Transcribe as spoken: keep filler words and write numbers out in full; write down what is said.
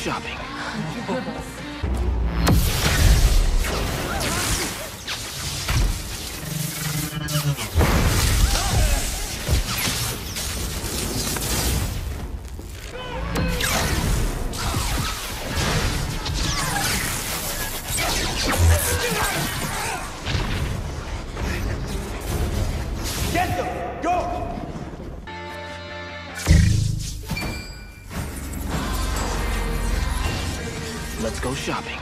shopping. Get them! Go! Let's go shopping.